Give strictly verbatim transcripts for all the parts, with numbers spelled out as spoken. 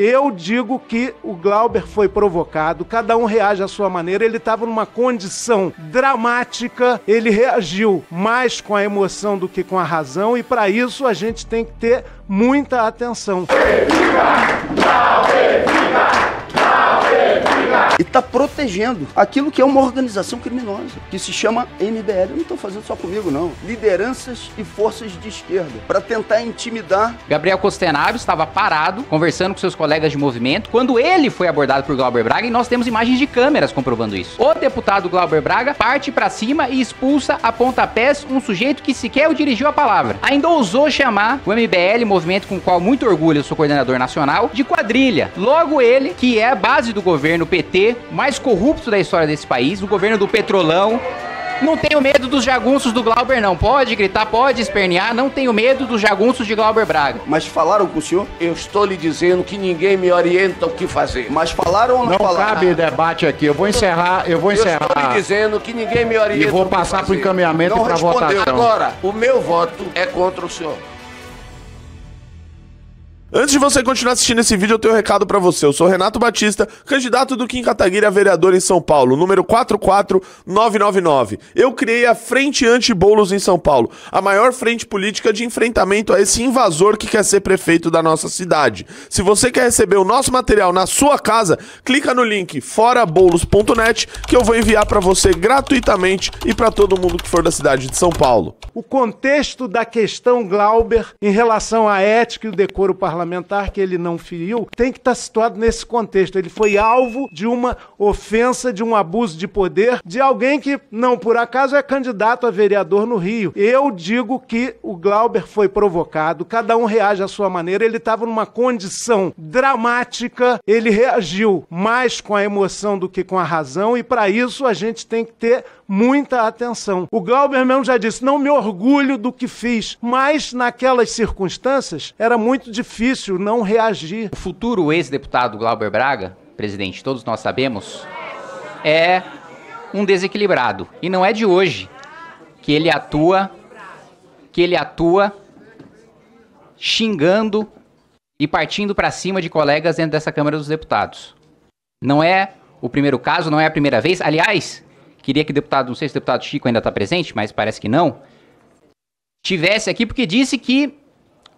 Eu digo que o Glauber foi provocado, cada um reage à sua maneira, ele estava numa condição dramática, ele reagiu mais com a emoção do que com a razão e para isso a gente tem que ter muita atenção. E tá protegendo aquilo que é uma organização criminosa, que se chama M B L. Eu não tô fazendo só comigo, não. Lideranças e forças de esquerda, para tentar intimidar. Gabriel Costenabio estava parado, conversando com seus colegas de movimento, quando ele foi abordado por Glauber Braga, e nós temos imagens de câmeras comprovando isso. O deputado Glauber Braga parte para cima e expulsa a pontapés um sujeito que sequer o dirigiu a palavra. Ainda ousou chamar o M B L, movimento com o qual muito orgulho eu sou coordenador nacional, de quadrilha. Logo ele, que é a base do governo P T, mais corrupto da história desse país, o governo do Petrolão. Não tenho medo dos jagunços do Glauber, não. Pode gritar, pode espernear, não tenho medo dos jagunços de Glauber Braga. Mas falaram com o senhor? Eu estou lhe dizendo que ninguém me orienta o que fazer. Mas falaram ou não, não falaram? Não cabe debate aqui. Eu vou encerrar, eu vou encerrar. Eu estou lhe dizendo que ninguém me orienta o que fazer. E vou passar para o encaminhamento e para a votação. Agora, o meu voto é contra o senhor. Antes de você continuar assistindo esse vídeo, eu tenho um recado pra você. Eu sou Renato Batista, candidato do Kim Kataguiri a vereador em São Paulo, número quatro quatro nove nove nove. Eu criei a Frente Anti-Boulos em São Paulo, a maior frente política de enfrentamento a esse invasor que quer ser prefeito da nossa cidade. Se você quer receber o nosso material na sua casa, clica no link fora boulos ponto net que eu vou enviar pra você gratuitamente e pra todo mundo que for da cidade de São Paulo. O contexto da questão Glauber em relação à ética e o decoro parlamentar parlamentar que ele não feriu, tem que estar situado nesse contexto. Ele foi alvo de uma ofensa, de um abuso de poder, de alguém que, não por acaso, é candidato a vereador no Rio. Eu digo que o Glauber foi provocado, cada um reage à sua maneira, ele estava numa condição dramática, ele reagiu mais com a emoção do que com a razão e para isso a gente tem que ter muita atenção. O Glauber mesmo já disse, não me orgulho do que fiz, mas naquelas circunstâncias era muito difícil não reagir. O futuro ex-deputado Glauber Braga, presidente, todos nós sabemos, é um desequilibrado. E não é de hoje que ele atua, que ele atua xingando e partindo para cima de colegas dentro dessa Câmara dos Deputados. Não é o primeiro caso, não é a primeira vez. Aliás, queria que o deputado, não sei se o deputado Chico ainda está presente, mas parece que não, estivesse aqui porque disse que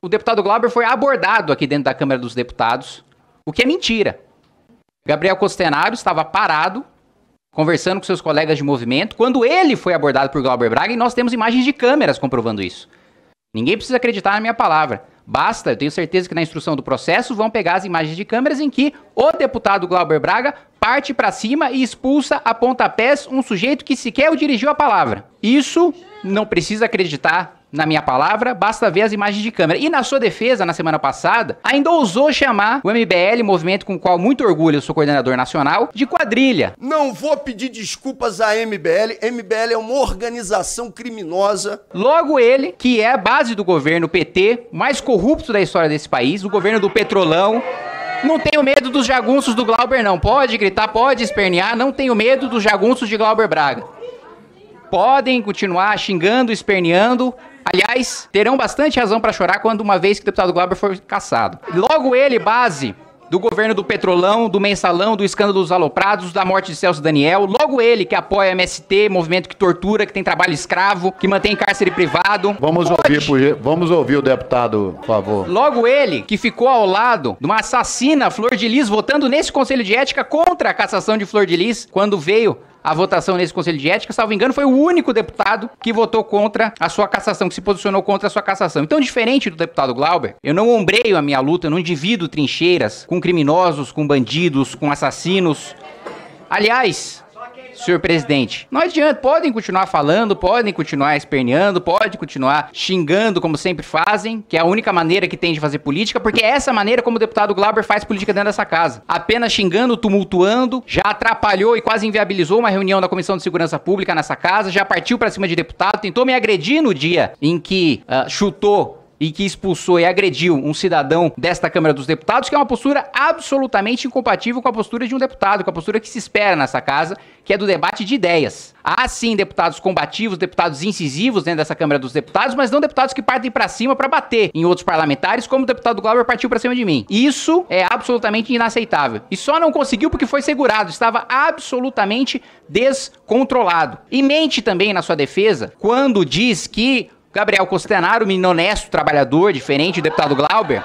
o deputado Glauber foi abordado aqui dentro da Câmara dos Deputados, o que é mentira. Gabriel Costenabio estava parado, conversando com seus colegas de movimento, quando ele foi abordado por Glauber Braga, e nós temos imagens de câmeras comprovando isso. Ninguém precisa acreditar na minha palavra. Basta, eu tenho certeza que na instrução do processo vão pegar as imagens de câmeras em que o deputado Glauber Braga parte para cima e expulsa a pontapés um sujeito que sequer o dirigiu a palavra. Isso não precisa acreditar na minha palavra, basta ver as imagens de câmera. E na sua defesa, na semana passada, ainda ousou chamar o M B L, movimento com o qual muito orgulho eu sou coordenador nacional, de quadrilha. Não vou pedir desculpas à M B L. M B L é uma organização criminosa. Logo ele, que é a base do governo P T, mais corrupto da história desse país, o governo do Petrolão. Não tenho medo dos jagunços do Glauber, não. Pode gritar, pode espernear, não tenho medo dos jagunços de Glauber Braga. Podem continuar xingando, esperneando. Aliás, terão bastante razão para chorar quando uma vez que o deputado Glauber for cassado. Logo ele, base do governo do Petrolão, do Mensalão, do escândalo dos aloprados, da morte de Celso Daniel. Logo ele, que apoia a M S T, movimento que tortura, que tem trabalho escravo, que mantém cárcere privado. Vamos ouvir, por... Vamos ouvir o deputado, por favor. Logo ele, que ficou ao lado de uma assassina, Flor de Lis, votando nesse Conselho de Ética contra a cassação de Flor de Lis, quando veio a votação nesse Conselho de Ética, salvo engano, foi o único deputado que votou contra a sua cassação, que se posicionou contra a sua cassação. Então, diferente do deputado Glauber, eu não ombreio a minha luta, eu não divido trincheiras com criminosos, com bandidos, com assassinos. Aliás, senhor presidente, não adianta, podem continuar falando, podem continuar esperneando, podem continuar xingando, como sempre fazem, que é a única maneira que tem de fazer política, porque é essa maneira como o deputado Glauber faz política dentro dessa casa. Apenas xingando, tumultuando, já atrapalhou e quase inviabilizou uma reunião da Comissão de Segurança Pública nessa casa, já partiu pra cima de deputado, tentou me agredir no dia em que uh, chutou e que expulsou e agrediu um cidadão desta Câmara dos Deputados, que é uma postura absolutamente incompatível com a postura de um deputado, com a postura que se espera nessa casa, que é do debate de ideias. Há sim deputados combativos, deputados incisivos dentro dessa Câmara dos Deputados, mas não deputados que partem pra cima pra bater em outros parlamentares, como o deputado Glauber partiu pra cima de mim. Isso é absolutamente inaceitável. E só não conseguiu porque foi segurado, estava absolutamente descontrolado. E mente também na sua defesa quando diz que Gabriel Costenaro, menino honesto, trabalhador, diferente do deputado Glauber,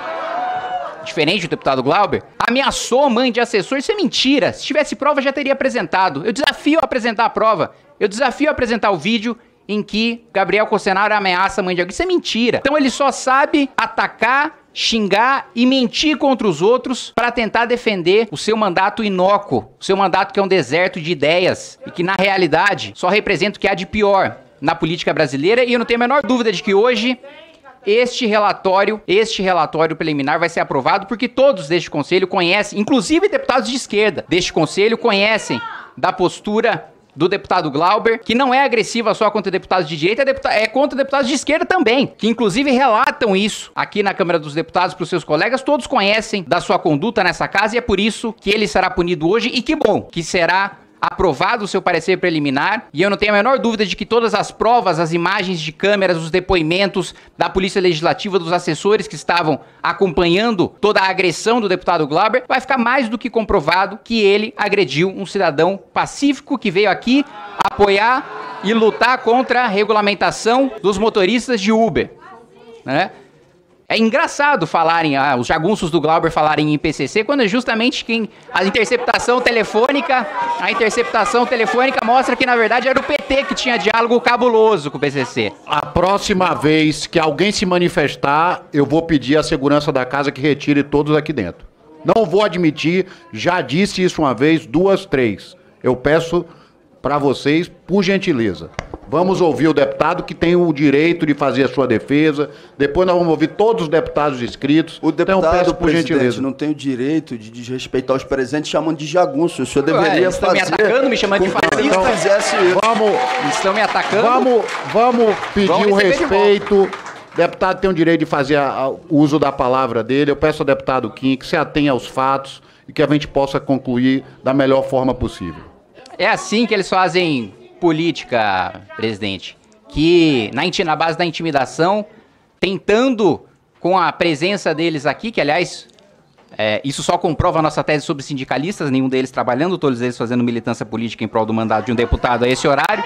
diferente do deputado Glauber, ameaçou mãe de assessor. Isso é mentira. Se tivesse prova, já teria apresentado. Eu desafio a apresentar a prova. Eu desafio a apresentar o vídeo em que Gabriel Costenaro ameaça a mãe de alguém. Isso é mentira. Então ele só sabe atacar, xingar e mentir contra os outros para tentar defender o seu mandato inócuo, o seu mandato que é um deserto de ideias e que, na realidade, só representa o que há de pior na política brasileira. E eu não tenho a menor dúvida de que hoje este relatório, este relatório preliminar vai ser aprovado, porque todos deste conselho conhecem, inclusive deputados de esquerda deste conselho conhecem da postura do deputado Glauber, que não é agressiva só contra deputados de direita, é contra deputados de esquerda também, que inclusive relatam isso aqui na Câmara dos Deputados para os seus colegas. Todos conhecem da sua conduta nessa casa e é por isso que ele será punido hoje, e que bom que será aprovado o seu parecer preliminar. E eu não tenho a menor dúvida de que todas as provas, as imagens de câmeras, os depoimentos da Polícia Legislativa, dos assessores que estavam acompanhando toda a agressão do deputado Glauber, vai ficar mais do que comprovado que ele agrediu um cidadão pacífico que veio aqui apoiar e lutar contra a regulamentação dos motoristas de Uber, né? É engraçado falarem, ah, os jagunços do Glauber falarem em P C C, quando é justamente quem a interceptação telefônica, a interceptação telefônica mostra que, na verdade, era o P T que tinha diálogo cabuloso com o P C C. A próxima vez que alguém se manifestar, eu vou pedir à segurança da casa que retire todos aqui dentro. Não vou admitir, já disse isso uma vez, duas, três. Eu peço para vocês, por gentileza. Vamos ouvir o deputado, que tem o direito de fazer a sua defesa. Depois nós vamos ouvir todos os deputados inscritos. O deputado, então, peço, por gentileza, não tem o direito de desrespeitar os presentes chamando de jagunço. O senhor deveria fazer... Estão me atacando, me chamando de fascista? Estão me atacando? Vamos, vamos pedir o respeito. O deputado tem o direito de fazer o uso da palavra dele. Eu peço ao deputado Kim que se atenha aos fatos e que a gente possa concluir da melhor forma possível. É assim que eles fazem política, presidente, que na, na base da intimidação, tentando com a presença deles aqui, que aliás, é, isso só comprova a nossa tese sobre sindicalistas, nenhum deles trabalhando, todos eles fazendo militância política em prol do mandato de um deputado a esse horário,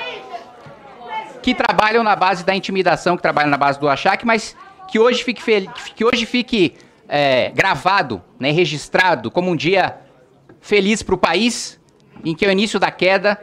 que trabalham na base da intimidação, que trabalham na base do achaque, mas que hoje fique, que hoje fique é, gravado, né, registrado como um dia feliz para o país, em que é o início da queda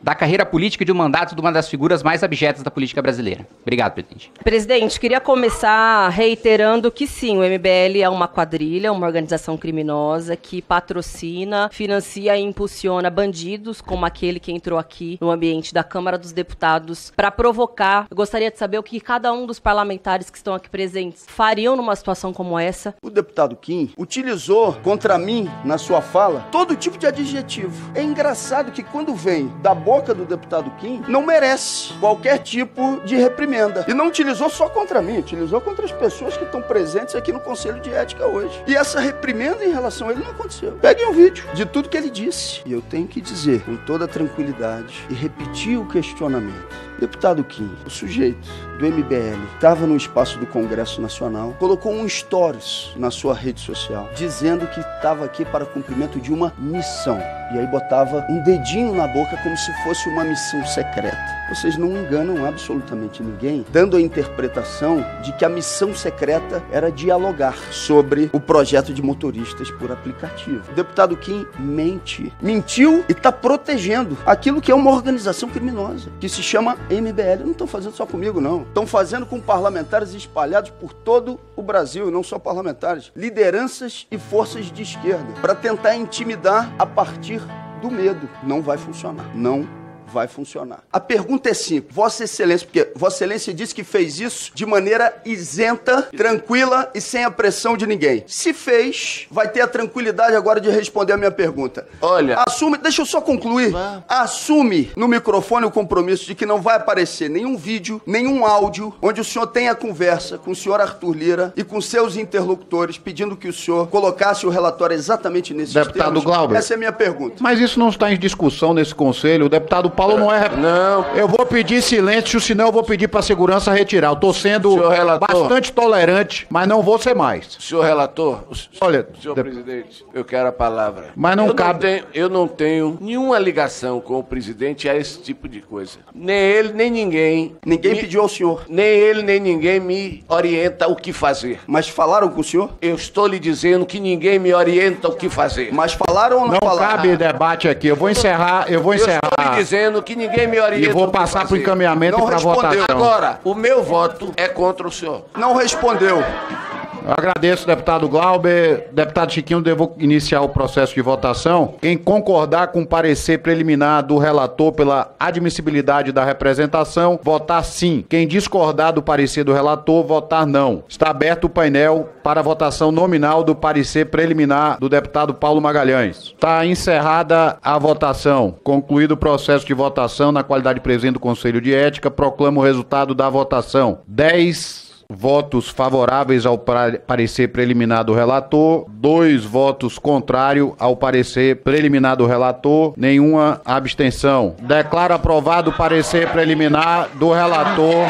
da carreira política e de um mandato de uma das figuras mais abjetas da política brasileira. Obrigado, presidente. Presidente, queria começar reiterando que sim, o M B L é uma quadrilha, uma organização criminosa que patrocina, financia e impulsiona bandidos, como aquele que entrou aqui no ambiente da Câmara dos Deputados para provocar. Eu gostaria de saber o que cada um dos parlamentares que estão aqui presentes fariam numa situação como essa. O deputado Kim utilizou contra mim, na sua fala, todo tipo de adjetivo. É engraçado que quando vem da boca boca do deputado Kim, não merece qualquer tipo de reprimenda. E não utilizou só contra mim, utilizou contra as pessoas que estão presentes aqui no Conselho de Ética hoje. E essa reprimenda em relação a ele não aconteceu. Peguem um vídeo de tudo que ele disse. E eu tenho que dizer com toda tranquilidade e repetir o questionamento. Deputado Kim, o sujeito do M B L estava no espaço do Congresso Nacional, colocou um stories na sua rede social, dizendo que estava aqui para cumprimento de uma missão. E aí botava um dedinho na boca como se fosse uma missão secreta. Vocês não enganam absolutamente ninguém, dando a interpretação de que a missão secreta era dialogar sobre o projeto de motoristas por aplicativo. O deputado Kim mente. Mentiu e está protegendo aquilo que é uma organização criminosa, que se chama M B L. Não estão fazendo só comigo, não. Estão fazendo com parlamentares espalhados por todo o Brasil, e não só parlamentares. Lideranças e forças de esquerda, para tentar intimidar a partir do medo. Não vai funcionar. Não vai funcionar. A pergunta é simples. Vossa Excelência, porque Vossa Excelência disse que fez isso de maneira isenta, tranquila e sem a pressão de ninguém. Se fez, vai ter a tranquilidade agora de responder a minha pergunta. Olha... Assume... Deixa eu só concluir. Vai. Assume no microfone o compromisso de que não vai aparecer nenhum vídeo, nenhum áudio, onde o senhor tenha conversa com o senhor Arthur Lira e com seus interlocutores, pedindo que o senhor colocasse o relatório exatamente nesses termos. Deputado Glauber. Essa é a minha pergunta. Mas isso não está em discussão nesse conselho. O deputado Paulo não é... Não. Eu vou pedir silêncio, senão eu vou pedir para a segurança retirar. Eu tô sendo bastante tolerante, mas não vou ser mais. Senhor relator, olha, senhor de... presidente, eu quero a palavra. Mas não eu cabe... Não tenho, eu não tenho nenhuma ligação com o presidente a esse tipo de coisa. Nem ele, nem ninguém... Ninguém me... pediu ao senhor. Nem ele, nem ninguém me orienta o que fazer. Mas falaram com o senhor? Eu estou lhe dizendo que ninguém me orienta o que fazer. Mas falaram ou não, não falaram? Não cabe debate aqui. Eu vou encerrar, eu vou encerrar. Eu estou lhe dizendo que ninguém me orienta. E vou passar para o encaminhamento e para a votação. Agora, o meu voto é contra o senhor. Não respondeu. Eu agradeço, deputado Glauber. Deputado Chiquinho, devo iniciar o processo de votação. Quem concordar com o parecer preliminar do relator pela admissibilidade da representação, votar sim. Quem discordar do parecer do relator, votar não. Está aberto o painel para a votação nominal do parecer preliminar do deputado Paulo Magalhães. Está encerrada a votação. Concluído o processo de votação, na qualidade de presidente do Conselho de Ética, proclamo o resultado da votação. dez... votos favoráveis ao parecer preliminar do relator, dois votos contrários ao parecer preliminar do relator, nenhuma abstenção. Declaro aprovado o parecer preliminar do relator,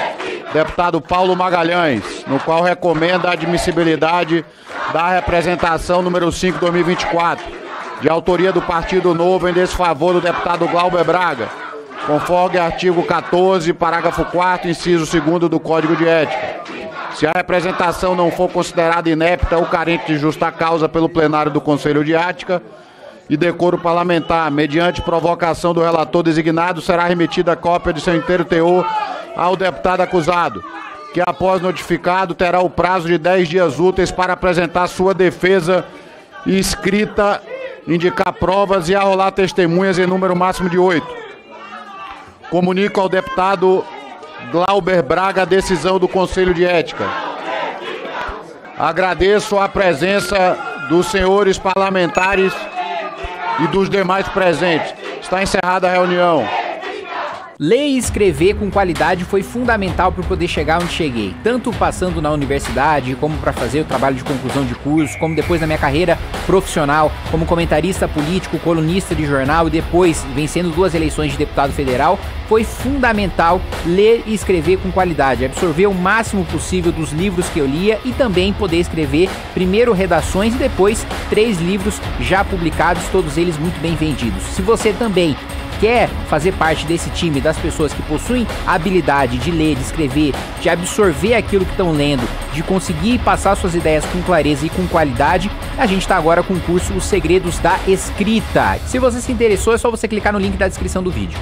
deputado Paulo Magalhães, no qual recomenda a admissibilidade da representação número cinco barra dois mil e vinte e quatro, de autoria do Partido Novo, em desfavor do deputado Glauber Braga, conforme artigo quatorze, parágrafo quarto, inciso segundo do Código de Ética. Se a representação não for considerada inepta ou carente de justa causa pelo plenário do Conselho de Ética e decoro parlamentar, mediante provocação do relator designado, será remetida a cópia de seu inteiro teor ao deputado acusado, que após notificado terá o prazo de dez dias úteis para apresentar sua defesa escrita, indicar provas e arrolar testemunhas em número máximo de oito. Comunico ao deputado Glauber Braga a decisão do Conselho de Ética. Agradeço a presença dos senhores parlamentares e dos demais presentes. Está encerrada a reunião. Ler e escrever com qualidade foi fundamental para eu poder chegar onde cheguei, tanto passando na universidade, como para fazer o trabalho de conclusão de curso, como depois na minha carreira profissional, como comentarista político, colunista de jornal e depois vencendo duas eleições de deputado federal. Foi fundamental ler e escrever com qualidade, absorver o máximo possível dos livros que eu lia e também poder escrever primeiro redações e depois três livros já publicados, todos eles muito bem vendidos. Se você também quer fazer parte desse time das pessoas que possuem a habilidade de ler, de escrever, de absorver aquilo que estão lendo, de conseguir passar suas ideias com clareza e com qualidade, a gente está agora com o curso Os Segredos da Escrita. Se você se interessou, é só você clicar no link da descrição do vídeo.